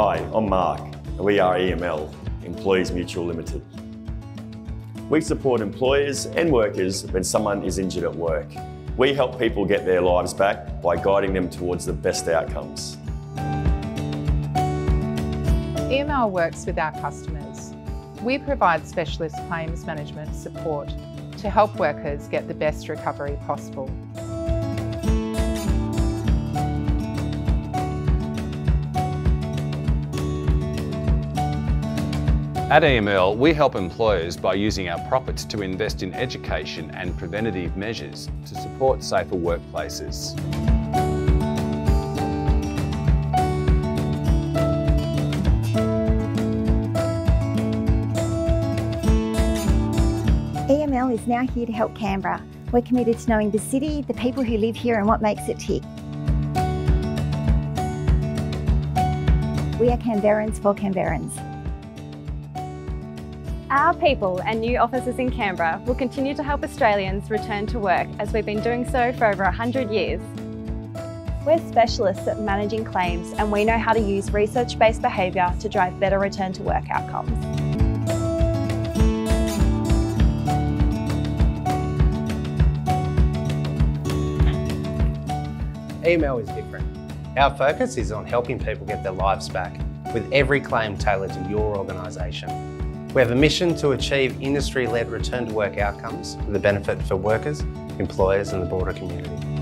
Hi, I'm Mark and we are EML, Employers Mutual Limited. We support employers and workers when someone is injured at work. We help people get their lives back by guiding them towards the best outcomes. EML works with our customers. We provide specialist claims management support to help workers get the best recovery possible. At EML, we help employers by using our profits to invest in education and preventative measures to support safer workplaces. EML is now here to help Canberra. We're committed to knowing the city, the people who live here, and what makes it tick. We are Canberrans for Canberrans. Our people and new offices in Canberra will continue to help Australians return to work as we've been doing so for over 100 years. We're specialists at managing claims and we know how to use research-based behaviour to drive better return to work outcomes. EML is different. Our focus is on helping people get their lives back with every claim tailored to your organisation. We have a mission to achieve industry-led return to work outcomes for the benefit for workers, employers and the broader community.